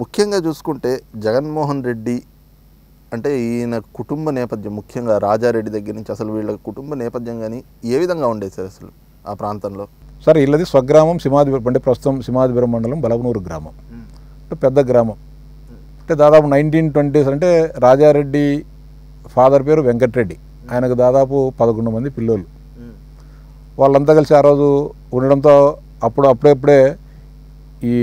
ముఖ్యంగా చూసుకుంటే జగన్మోహన్ రెడ్డి అంటే ఈయన కుటుంబ నేపథ్యం, ముఖ్యంగా రాజారెడ్డి దగ్గర నుంచి అసలు వీళ్ళ కుటుంబ నేపథ్యం కానీ ఏ విధంగా ఉండేది సార్ అసలు ఆ ప్రాంతంలో? సార్ వీళ్ళది స్వగ్రామం సిమాదిబరి, అంటే ప్రస్తుతం సిమాదిబ్రహ్మ మండలం బలవనూరు గ్రామం, అంటే పెద్ద గ్రామం. అంటే దాదాపు 1920s అంటే రాజారెడ్డి ఫాదర్ పేరు వెంకటరెడ్డి, ఆయనకు దాదాపు 11 మంది పిల్లలు. వాళ్ళంతా కలిసి ఆ రోజు ఉండడంతో అప్పుడప్పుడే ఈ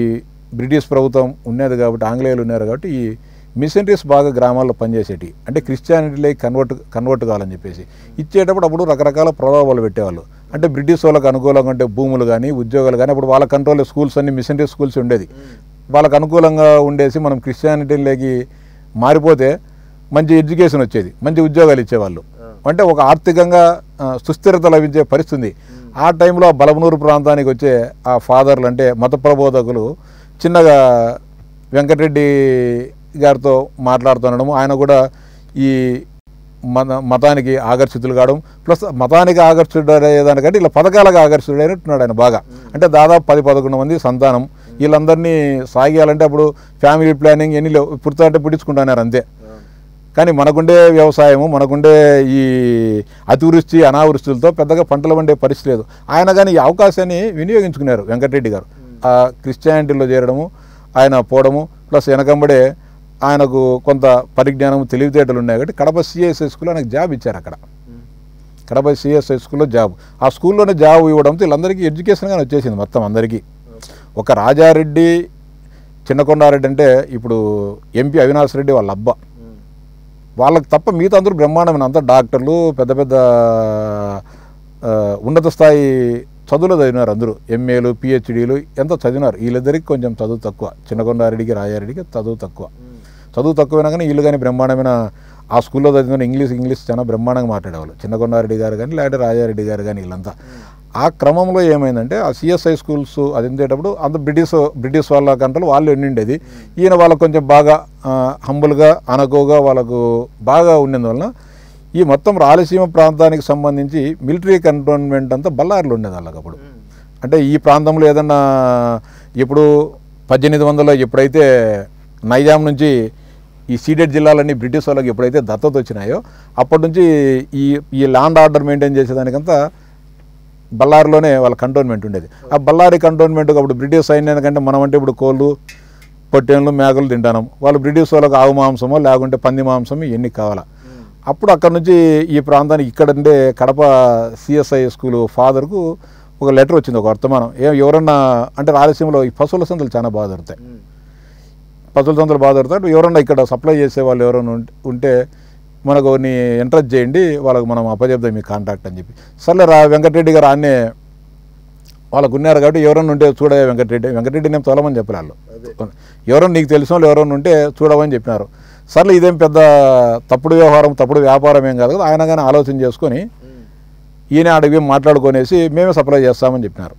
బ్రిటిష్ ప్రభుత్వం ఉన్నది కాబట్టి, ఆంగ్లేయులు ఉన్నారు కాబట్టి, ఈ మిషనరీస్ బాగా గ్రామాల్లో పనిచేసేటి, అంటే క్రిస్టియానిటీలోకి కన్వర్ట్ కావాలని చెప్పేసి ఇచ్చేటప్పుడు అప్పుడు రకరకాల ప్రలోభాలు పెట్టేవాళ్ళు. అంటే బ్రిటిష్ వాళ్ళకి అనుకూలంగా అంటే భూములు కానీ ఉద్యోగాలు కానీ, అప్పుడు వాళ్ళ కంట్రోల్లో స్కూల్స్ అన్ని మిషనరీ స్కూల్స్ ఉండేది, వాళ్ళకు అనుకూలంగా ఉండేసి మనం క్రిస్టియానిటీలోకి మారిపోతే మంచి ఎడ్యుకేషన్ వచ్చేది, మంచి ఉద్యోగాలు ఇచ్చేవాళ్ళు, అంటే ఒక ఆర్థికంగా సుస్థిరత లభించే పరిస్థితి. ఆ టైంలో బలవనూరు ప్రాంతానికి వచ్చే ఆ ఫాదర్లు అంటే మత ప్రబోధకులు చిన్నగా వెంకటరెడ్డి గారితో మాట్లాడుతుండడం, ఆయన కూడా ఈ మతానికి ఆకర్షితులు కావడం, ప్లస్ మతానికి ఆకర్షితుడయ్యేదానికంటే ఇలా పథకాలకు ఆకర్షితుడైనట్టున్నాడు ఆయన బాగా. అంటే దాదాపు 10-11 మంది సంతానం, వీళ్ళందరినీ సాగేయాలంటే అప్పుడు ఫ్యామిలీ ప్లానింగ్ ఎన్ని లేవు, పుడతాంటే పుట్టించుకుంటున్నారు అంతే. కానీ మనకుండే వ్యవసాయము, మనకుండే ఈ అతివృష్టి అనావృష్టిలతో పెద్దగా పంటలు పండే పరిస్థితి లేదు. ఆయన కానీ ఈ అవకాశాన్ని వినియోగించుకున్నారు వెంకటరెడ్డి గారు, ఆ క్రిస్టియానిటీలో చేరడము, ఆయన పోవడము, ప్లస్ వెనకంబడే ఆయనకు కొంత పరిజ్ఞానం తెలివితేటలు ఉన్నాయి కాబట్టి కడప సిఎస్ఐ స్కూల్లో ఆయనకు జాబ్ ఇచ్చారు. అక్కడ కడప సిఎస్ఐ స్కూల్లో జాబ్, ఆ స్కూల్లోనే జాబ్ ఇవ్వడంతో వీళ్ళందరికీ ఎడ్యుకేషన్గానే వచ్చేసింది మొత్తం అందరికీ. ఒక రాజారెడ్డి, చిన్నకొండారెడ్డి అంటే ఇప్పుడు ఎంపీ అవినాశ్ రెడ్డి వాళ్ళ అబ్బా, వాళ్ళకి తప్ప మిగతా అందరూ బ్రహ్మాండమైన అంతా డాక్టర్లు, పెద్ద పెద్ద ఉన్నత స్థాయి చదువులు చదివినారు అందరూ, ఎంఏలు పిహెచ్డీలు ఎంత చదివినారు. వీళ్ళిద్దరికి కొంచెం చదువు తక్కువ, చిన్నకొండారెడ్డికి రాజారెడ్డికి చదువు తక్కువైనా కానీ వీళ్ళు కానీ బ్రహ్మాండమైన ఆ స్కూల్లో చదివిన ఇంగ్లీష్ చాలా బ్రహ్మాండంగా మాట్లాడేవాళ్ళు చిన్నకొండారెడ్డి గారు కానీ లేకపోతే రాజారెడ్డి గారు కానీ వీళ్ళంతా. ఆ క్రమంలో ఏమైందంటే ఆ సిఎస్ఐ స్కూల్స్ అది ఉండేటప్పుడు అంత బ్రిటిష్ వాళ్ళ కంటలు వాళ్ళు ఉండిండేది, ఈయన వాళ్ళకు కొంచెం బాగా హంబుల్గా అనకోగా వాళ్ళకు బాగా ఉండేందువలన ఈ మొత్తం రాళసీమ ప్రాంతానికి సంబంధించి మిలిటరీ కంటోన్మెంట్ అంతా బళ్ళారులు ఉండేది వాళ్ళకి అప్పుడు. అంటే ఈ ప్రాంతంలో ఏదన్నా ఇప్పుడు 1800లో ఎప్పుడైతే నైజాం నుంచి ఈ సీడెడ్ జిల్లాలన్నీ బ్రిటిష్ వాళ్ళకి ఎప్పుడైతే దత్తత వచ్చినాయో అప్పటి నుంచి ఈ ల్యాండ్ ఆర్డర్ మెయింటైన్ చేసేదానికంతా బళ్ళారులోనే వాళ్ళ కంటోన్మెంట్ ఉండేది. ఆ బళ్ళారి కంటోన్మెంట్కి అప్పుడు బ్రిటిష్ సైన్యానికంటే మనం అంటే ఇప్పుడు కోళ్ళు పొట్టేళ్ళు మేకలు తింటాం, వాళ్ళు బ్రిటిష్ వాళ్ళకి ఆవు మాంసమో లేకుంటే పంది మాంసం ఇవన్నీ కావాలా. అప్పుడు అక్కడ నుంచి ఈ ప్రాంతానికి ఇక్కడంటే కడప సిఎస్ఐ స్కూల్ ఫాదర్కు ఒక లెటర్ వచ్చింది, ఒక వర్తమానం. ఎవరన్నా అంటే రాయలసీమలో ఈ పశువుల సంతలు చాలా బాగా దొరుకుతాయి, ఎవరన్నా ఇక్కడ సప్లై చేసేవాళ్ళు ఎవరైనా ఉంటే మనకు కొన్ని ఎంట్రెస్ట్ చేయండి, వాళ్ళకు మనం అప్పచెప్తాం మీ కాంట్రాక్ట్ అని చెప్పి. సర్లే వెంకటరెడ్డి గారు ఆయనే వాళ్ళకు ఉన్నారు కాబట్టి ఎవరన్నా ఉంటే చూడవే వెంకటరెడ్డి నేను తోలమని చెప్పలే, వాళ్ళు ఎవరన్నా నీకు తెలిసిన వాళ్ళు ఎవరన్నా ఉంటే చూడమని చెప్పినారు. సర్లే ఇదేం పెద్ద తప్పుడు వ్యాపారం ఏం కాదు కదా, ఆయన కానీ ఆలోచన చేసుకొని ఈయన అడిగి మాట్లాడుకొనేసి మేమే సప్లై చేస్తామని చెప్పినారు.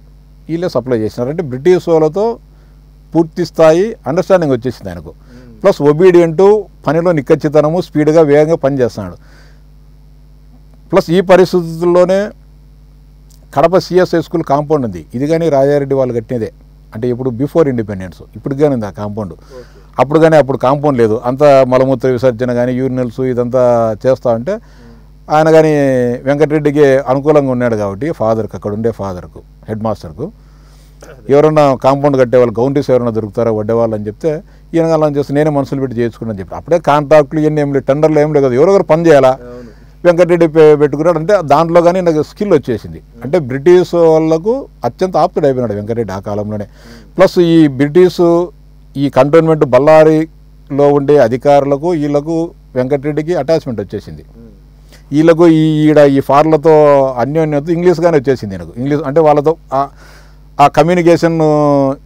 వీళ్ళే సప్లై చేసినారు. అంటే బ్రిటిష్ వాళ్ళతో పూర్తి స్థాయి అండర్స్టాండింగ్ వచ్చేసింది ఆయనకు, ప్లస్ ఒబీడియంటు, పనిలో నిక్కచ్చితనము, స్పీడ్గా వేగంగా పనిచేస్తున్నాడు. ప్లస్ ఈ పరిస్థితుల్లోనే కడప సిఎస్ఐ స్కూల్ కాంపౌండ్ ఉంది, ఇది కానీ రాజారెడ్డి వాళ్ళు కట్టినదే, అంటే ఇప్పుడు బిఫోర్ ఇండిపెండెన్స్, ఇప్పుడు కానీ ఉంది ఆ కాంపౌండ్, అప్పుడు కానీ అప్పుడు కాంపౌండ్ లేదు, అంతా మలమూత్ర విసర్జన కానీ యూరినల్స్ ఇదంతా చేస్తూ ఉంటే ఆయన కానీ వెంకటరెడ్డికి అనుకూలంగా ఉన్నాడు కాబట్టి ఫాదర్కి, అక్కడ ఉండే ఫాదర్కు హెడ్ మాస్టర్కు ఎవరన్నా కాంపౌండ్ కట్టేవాళ్ళు గౌంటీస్ ఎవరైనా దొరుకుతారో వడ్డేవాళ్ళు అని చెప్తే ఈయన అలా చేస్తే నేనే మనుషులు పెట్టి చేయించుకున్నాను చెప్పి. అప్పుడే కాంట్రాక్ట్లు ఇవన్నీ ఏం లేదు, టెండర్లు ఏం లేదు, ఎవరొకరు పని చేయాలా. వెంకటరెడ్డి పెట్టుకున్నాడు అంటే దాంట్లో కానీ నాకు స్కిల్ వచ్చేసింది, అంటే బ్రిటిష్ వాళ్ళకు అత్యంత ఆప్తుడు అయిపోయినాడు వెంకటరెడ్డి ఆ కాలంలోనే. ప్లస్ ఈ బ్రిటిషు ఈ కంటోన్మెంట్ బళ్ళారిలో ఉండే అధికారులకు వీళ్ళకు వెంకటరెడ్డికి అటాచ్మెంట్ వచ్చేసింది, వీళ్ళకు ఈ ఫార్లతో అన్యోన్యత ఇంగ్లీష్గానే వచ్చేసింది నాకు, ఇంగ్లీష్ అంటే వాళ్ళతో ఆ కమ్యూనికేషన్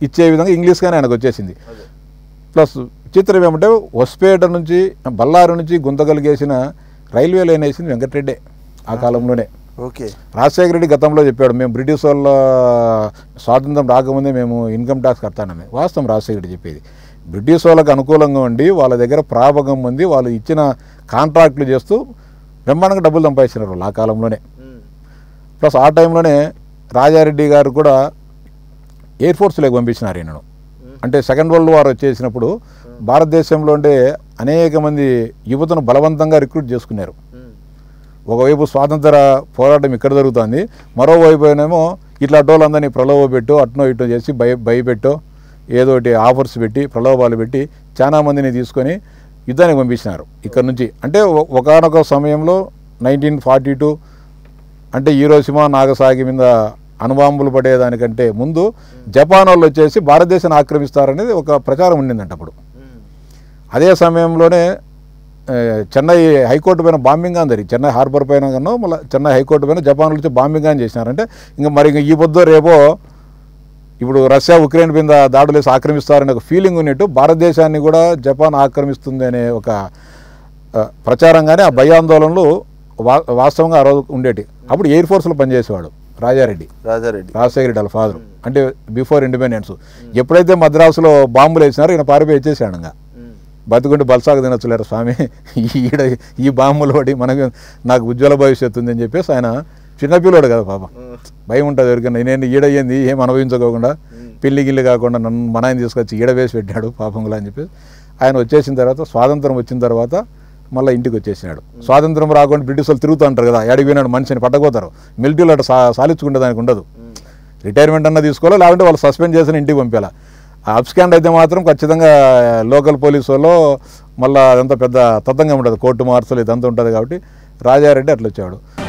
ఇచ్చే విధంగా ఇంగ్లీష్గానే ఆయనకు వచ్చేసింది. ప్లస్ చిత్రం ఏమంటే వస్పేట నుంచి బళ్ళారు నుంచి గుంతగలిగేసిన రైల్వే లైన్ వేసింది వెంకటరెడ్డే ఆ కాలంలోనే. ఓకే, రాజశేఖర రెడ్డి గతంలో చెప్పాడు మేము బ్రిటిష్ వాళ్ళ స్వాతంత్రం రాకముందే మేము ఇన్కమ్ ట్యాక్స్ కడతానని, వాస్తవం రాజశేఖర రెడ్డి చెప్పేది. బ్రిటిష్ వాళ్ళకు అనుకూలంగా ఉండి వాళ్ళ దగ్గర ప్రాభగం ఉంది, వాళ్ళు ఇచ్చిన కాంట్రాక్ట్లు చేస్తూ బ్రహ్మాండంగా డబ్బులు సంపాదిస్తున్నారు వాళ్ళు ఆ కాలంలోనే. ప్లస్ ఆ టైంలోనే రాజారెడ్డి గారు కూడా ఎయిర్ ఫోర్స్లోకి పంపించినారు ఈయనను, అంటే సెకండ్ వరల్డ్ వార్ వచ్చేసినప్పుడు భారతదేశంలో ఉండే అనేక మంది యువతను బలవంతంగా రిక్రూట్ చేసుకున్నారు. ఒకవైపు స్వాతంత్ర పోరాటం ఇక్కడ జరుగుతుంది, మరోవైపునేమో ఇట్లా టోలందరినీ ప్రలోభ పెట్టు అట్నో ఇట్నో చేసి భయపెట్టో ఏదోటి ఆఫర్స్ పెట్టి ప్రలోభాలు పెట్టి చాలామందిని తీసుకొని యుద్ధానికి పంపించినారు ఇక్కడ నుంచి. అంటే ఒకనొక సమయంలో 1942 అంటే హిరోషిమా నాగసాకి మీద అనుబాంబులు పడేదానికంటే ముందు జపాన్ వాళ్ళు వచ్చేసి భారతదేశాన్ని ఆక్రమిస్తారనేది ఒక ప్రచారం ఉండిందంట అప్పుడు. అదే సమయంలోనే చెన్నై హైకోర్టు పైన బాంబింగ్ అని జరిగింది, చెన్నై హార్బర్ పైన కన్నా మళ్ళీ చెన్నై హైకోర్టు పైన జపాన్ వచ్చి బాంబింగ్ అని చేసినారంటే ఇంకా మరి ఈ పొద్దు రేపో ఇప్పుడు రష్యా ఉక్రెయిన్ మీద దాడులు వేసి ఆక్రమిస్తారనే ఒక ఫీలింగ్ ఉన్నట్టు భారతదేశాన్ని కూడా జపాన్ ఆక్రమిస్తుంది అనే ఒక ప్రచారంగానే ఆ భయాందోళనలు వాస్తవంగా ఆ రోజు ఉండేటి. అప్పుడు ఎయిర్ ఫోర్స్లో పనిచేసేవాడు రాజారెడ్డి వాళ్ళ ఫాదరు, అంటే బిఫోర్ ఇండిపెండెన్స్. ఎప్పుడైతే మద్రాసులో బాంబులు వేసినారో ఈయన పారిపోయి వచ్చేసాడు. ఇంకా బతుకుంటే బలసాకు తినొచ్చులేరు స్వామి, ఈడ ఈ బాంబులు పడి మనకు నాకు ఉజ్వల భవిష్యత్తు ఉందని చెప్పేసి ఆయన చిన్నపిల్లోడు కదా పాప, భయం ఉంటుంది ఎవరికైనా. నేను ఈడ ఏంది ఏం అనుభవించుకోకుండా పిల్లి గిల్లి కాకుండా నన్ను మన ఆయన తీసుకొచ్చి ఈడ వేసి పెట్టాడు పాపంగులా అని చెప్పేసి ఆయన వచ్చేసిన తర్వాత స్వాతంత్రం వచ్చిన తర్వాత మళ్ళీ ఇంటికి వచ్చేసినాడు. స్వాతంత్రం రాకుండా బ్రిటిష్ వాళ్ళు తిరుగుతూ ఉంటారు కదా, అడిగిపోయినాడు మనిషిని పట్టకపోతారు, మిలిటరీలో అటు సాలించుకుంటే దానికి ఉండదు. రిటైర్మెంట్ అన్నా తీసుకోవాలి, లేకుంటే వాళ్ళు సస్పెండ్ చేసిన ఇంటికి పంపేలా. అబ్స్కాండ్ అయితే మాత్రం ఖచ్చితంగా లోకల్ పోలీసు వాళ్ళు మళ్ళీ అదంతా పెద్ద తతంగా ఉంటుంది, కోర్టు మార్సలు ఇదంతా ఉంటుంది. కాబట్టి రాజారెడ్డి అట్లా వచ్చాడు.